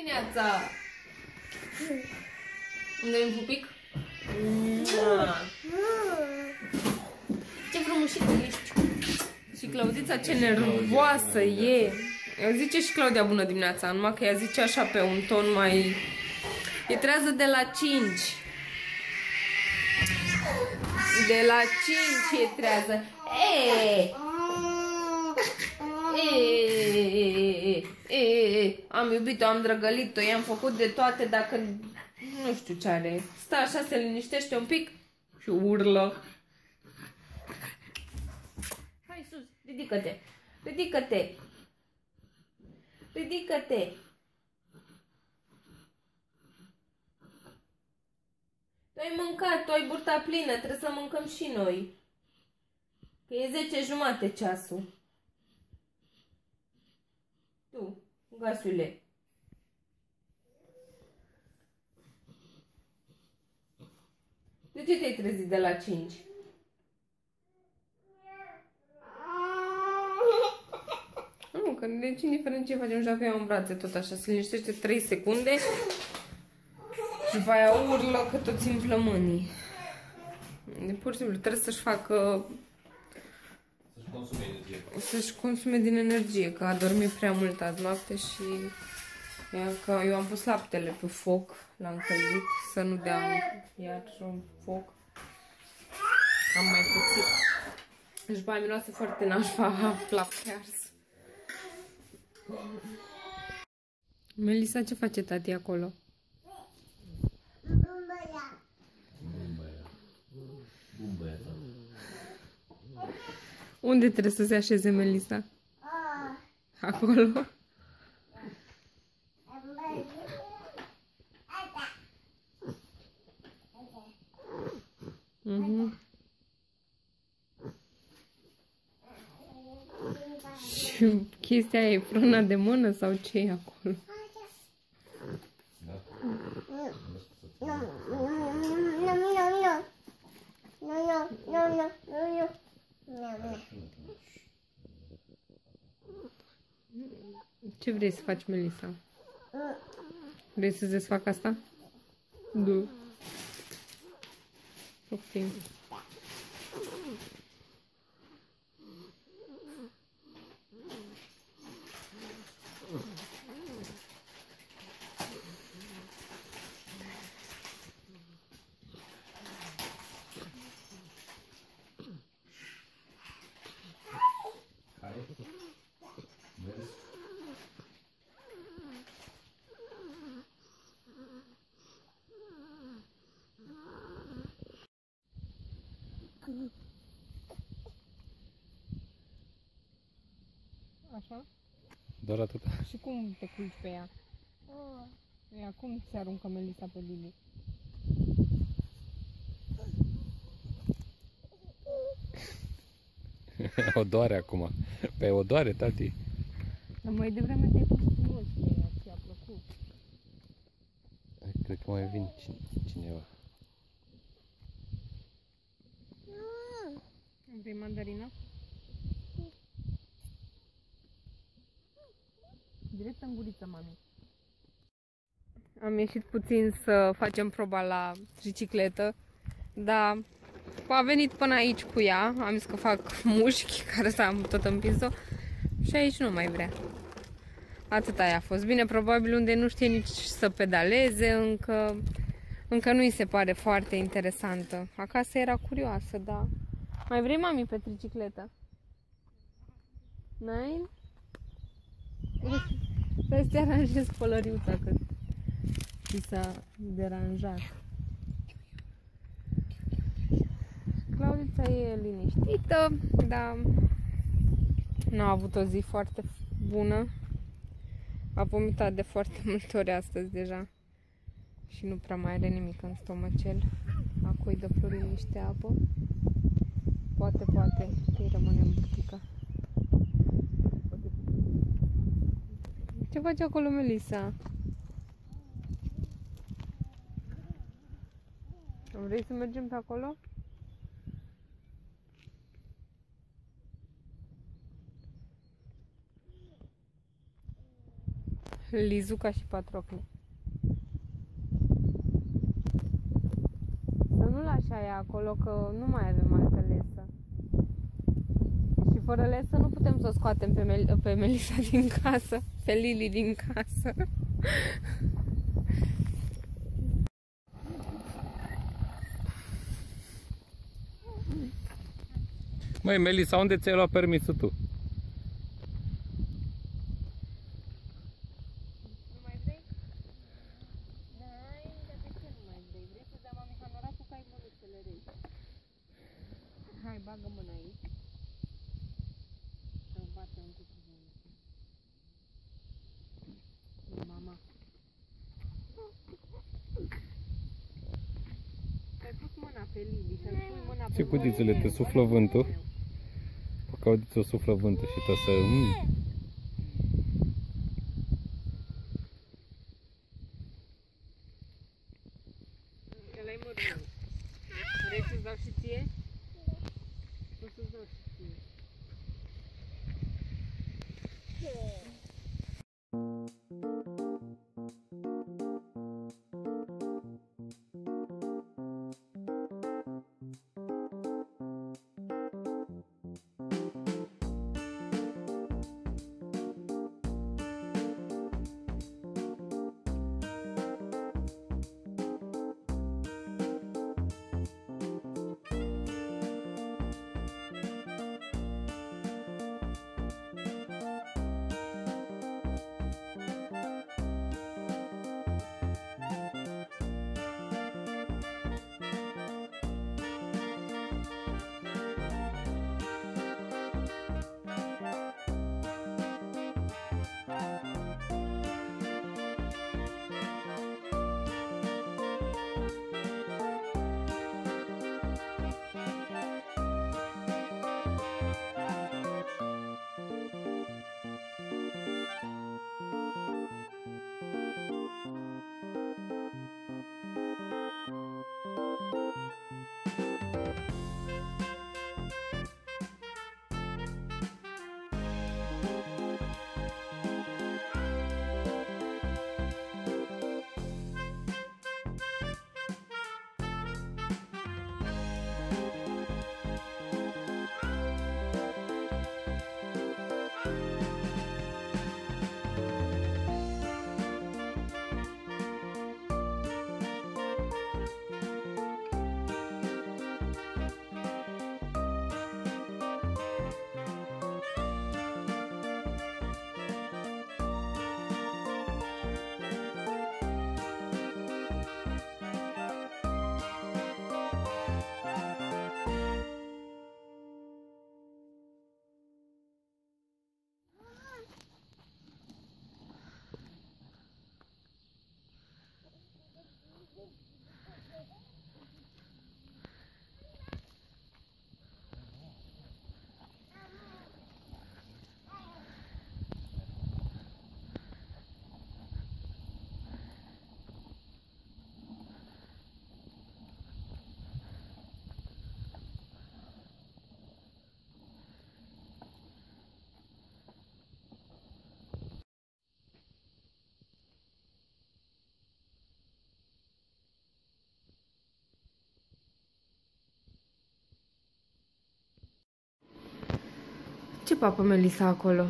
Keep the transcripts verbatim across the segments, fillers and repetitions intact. dimineața! Îmi dai un pupic? Ce frumușită ești! Și Claudița ce nervoasă e! Ea zice și Claudia bună dimineața, numai că ea zice așa pe un ton mai... E trează de la cinci. De la cinci e trează. Eee! Eee! Eee! Am iubit-o, am drăgălit-o, i-am făcut de toate, dacă... Nu știu ce are. Stă așa, se liniștește un pic și urlă. Hai sus, ridică-te! Ridică-te! Ridică-te! Tu ai mâncat, tu ai burta plină, trebuie să mâncăm și noi. Că e zece jumate ceasul. Tu, gasule. De ce te-ai trezit de la cinci? Nu, că deci indiferent ce facem, și avea în brațe tot așa, se liniștește trei secunde. Și după aia urlă că toți îmi plămânii. E pur și simplu, trebuie să-și facă... Să-și consume energie. Să-și consume din energie, că a dormit prea mult azi noapte și... Că eu am pus laptele pe foc, l-am încălzit, să nu dea iar un foc. Am mai puțin. Deci bă, mi luase foarte nașpa lapte ars. Melissa, ce face tati acolo? Unde trebuie să se așeze Melissa? Acolo? Mm-hmm. Și chestia e frâna de mână sau ce e acolo? Ce vrei să faci, Melissa? Vrei să-ți desfac asta? Da. Poftim. Așa? Doar atât. Și cum te culci pe ea? Oh. Ea cum se aruncă Melissa pe Lili? O doare acum. Păi o doare, tati. Dar mai devreme te-ai pus frumos pe ea, ți-a plăcut. Cred că mai vine cineva. Vrei mandarina? Direct în guriță, mami. Am ieșit puțin să facem proba la bicicletă, dar a venit până aici cu ea. Am zis că fac mușchi, care s-am tot împins-o și aici nu mai vrea. Atât aia a fost. Bine, probabil unde nu știe nici să pedaleze, încă, încă nu-i se pare foarte interesantă. Acasă era curioasă, dar... Mai vrei, mami, pe tricicletă? N-ai? Trebuie să-ți aranjezi pălăriuța, că ți s-a deranjat. Claudița e liniștită, dar nu a avut o zi foarte bună. A vomitat de foarte multe ori astăzi deja. Și nu prea mai are nimic în stomacel. Acoi dă Florin niște apă. Poate, poate, că-i rămâne în butica. Ce face acolo Melissa? Vrei să mergem pe acolo? Lizuca și Patroclu. Să nu-l așa ea acolo, că nu mai avem altă lesă. Și fără lesă nu putem să o scoatem pe, Mel pe Melissa din casă, pe Lily din casă. Măi, Melissa, unde ți-ai luat permisul tu? Nu mai vrei? N-ai, dar de ce nu mai vrei? Vrei să dea mami hanora cu cai mănuțele rei. Hai, bagă mâna aici. Să-mi bate un cuțit de mama. Să-i pus mâna pe Lili, să-i pui mâna pe... Ce cutițele, te suflă vântul? Claudia-ți-o suflă vântul și tot să... Mm. Ăla-i mărunul. Vrei să-ți dau și ție? O să-ți dau și ție. Ce papă, Melissa, acolo?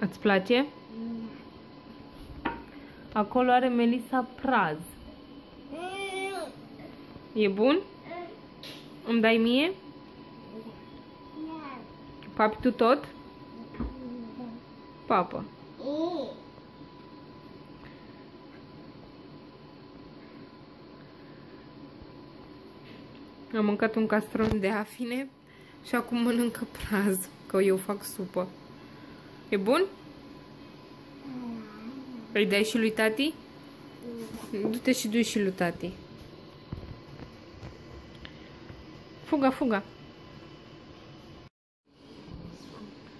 Îți place? Acolo are Melissa praz. E bun? Îmi dai mie? Papi tu tot? Papă. Am mâncat un castron de afine. Și acum mănâncă praz, că eu fac supă. E bun? Îi dai și lui tati? Du-te și du-i și lui tati. Fuga, fuga.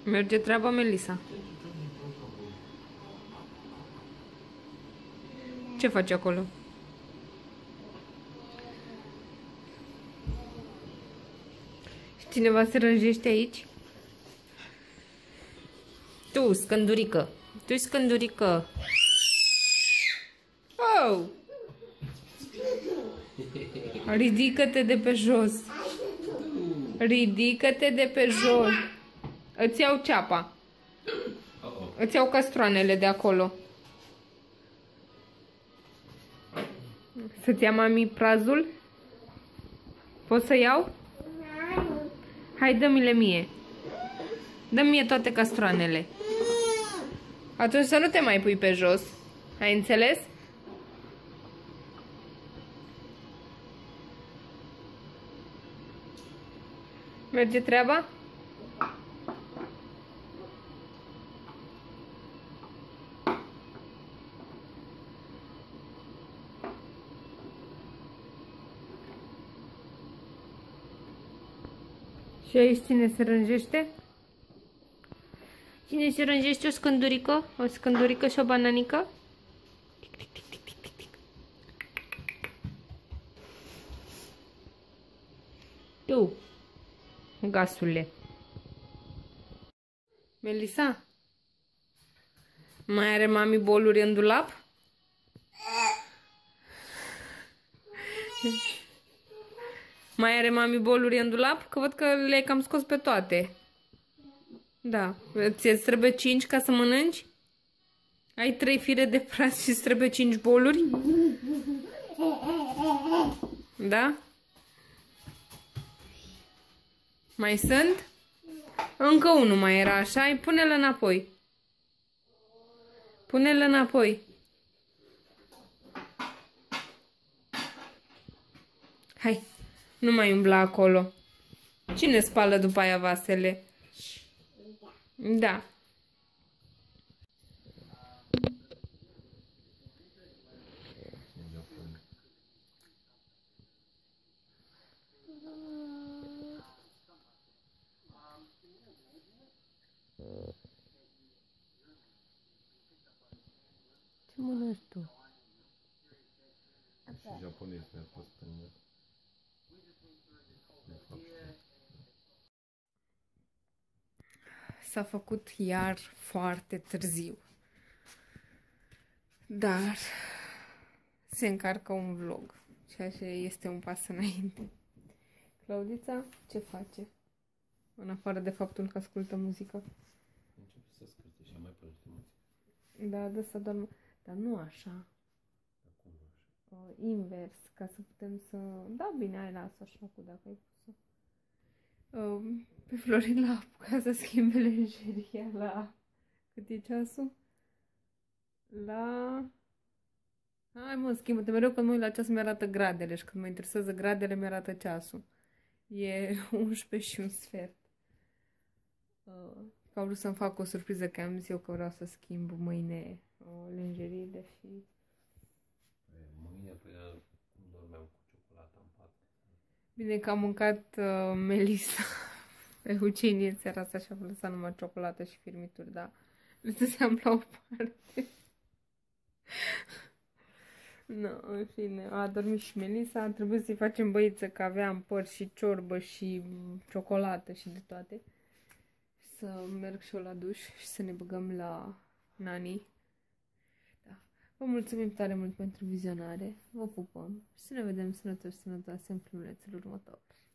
Merge treaba, Melissa. Ce faci acolo? Cineva se rânjește aici? Tu, scândurică! Tu-i scândurică. Oh! Ridică-te de pe jos. Ridică-te de pe jos. Îți iau ceapa. Îți iau castroanele de acolo. Să-ți ia mami prazul? Pot să iau? Hai, dă-mi-le mie. Dă-mi mie toate castroanele. Atunci să nu te mai pui pe jos. Ai înțeles? Merge treaba? Și aici cine se rânjește? Cine se rânjește? O scândurică? O scândurică și o bananică? Tic, tic, tic, tic, tic, tic. Tu, gasule. Melissa? Mai are mami boluri în dulap? Mai are mami boluri în dulap? Că văd că le-ai cam scos pe toate. Da. Ți-ți trebuie cinci ca să mănânci? Ai trei fire de praz și trebuie cinci boluri? Da? Mai sunt? Încă unul mai era, așa? Pune-l înapoi. Pune-l înapoi. Hai. Nu mai umbla acolo. Cine spală după aia vasele? Da. Ce mănânci tu? Și japonez mi-a fost în el. S-a făcut iar foarte târziu, dar se încarcă un vlog, ceea ce este un pas înainte. Claudița, ce face? În afară de faptul că ascultă muzică. Începe să asculte și mai plăcut muzică. Da, da, să doarmă. Dar nu așa. Acum așa. O, invers, ca să putem să... Da, bine, ai las așa cu dacă ai pus-o. Pe Florin l-a apucat să schimbe lenjeria la... Cât e ceasul? La... Hai mă, schimbă-te, mereu când mă uit la ceas mi-arată gradele și când mă interesează gradele mi-arată ceasul. E unsprezece și un sfert. Că au vrut să-mi fac o surpriză, că am zis eu că vreau să schimb mâine lenjeriile și... Mâine, păi, cum dormeam cu ciocolata în pat. Bine că am mâncat uh, Melissa. Eucenie seara asta și-a lăsat numai ciocolată și firmituri, dar le dăseam la o parte. No, în fine, a dormit și Melissa, a trebuit să-i facem băiță, că aveam păr și ciorbă și ciocolată și de toate. Să merg și eu la duș și să ne băgăm la nani. Da. Vă mulțumim tare mult pentru vizionare, vă pupăm și să ne vedem sănătoși, sănătoase în filmulețul următor.